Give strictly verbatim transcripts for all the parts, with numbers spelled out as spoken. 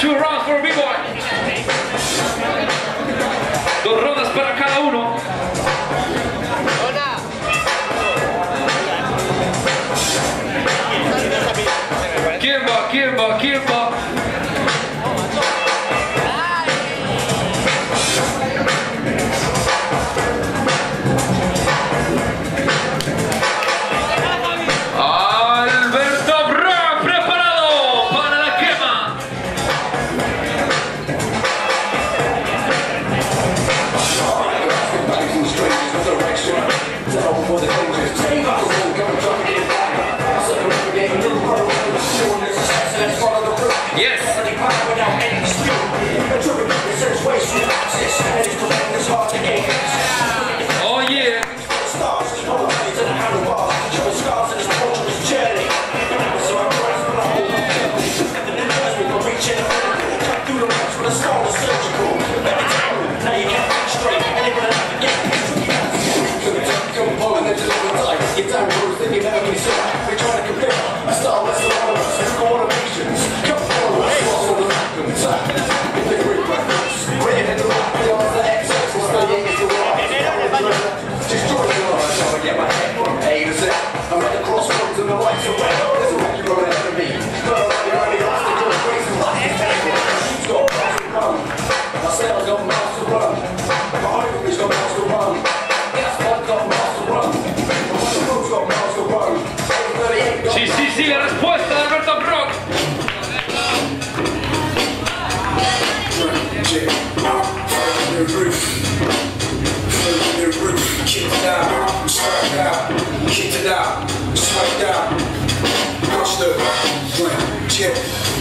Two rounds for a big boy. Dos rondas para cada uno. Kimba, Kimba, Kimba.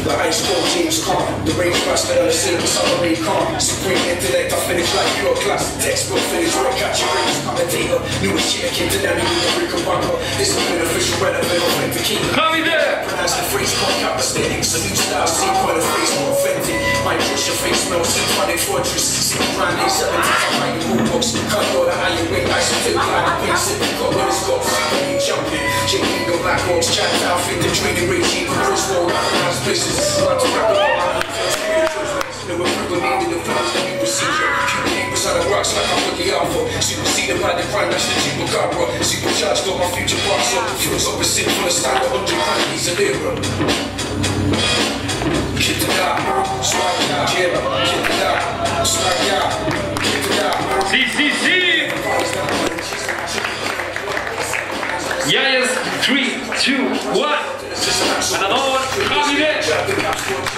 The ice cold team's calm, the range master of the cinema, submarine calm. Supreme intellect, I finish like your class. Textbook finish, where I got your range, I'm a dealer. Newest shit, I came to that, you can bumper. This is an official relevant, I'll make the key. Call me there! Pronounce the phrase, point out the standings. So each style, see point of face, more authentic. My push, your face melts in front of fortress. See the grind, they seven times, I'm writing rule books. Cut all the higher wing, I should feel like a piece of got what it's got, see when you jump in. J D, no black walks, chat, I'll fit the training regime. First world, I pronounce business. I'm not to rap about my details, I'm in the first place. No improvement needed in films that we procedure. Keep papers out of rocks like I'm with the alpha. Superseded by the crime, that's the cheaper copper. Supercharged for my future boss, so fuels up a sip from the style of one hundred nineties and era. Get it out, swag it out, get it out, swag it out, get it out. Si, si, si! Yes, three, two, one! And another one, copy that!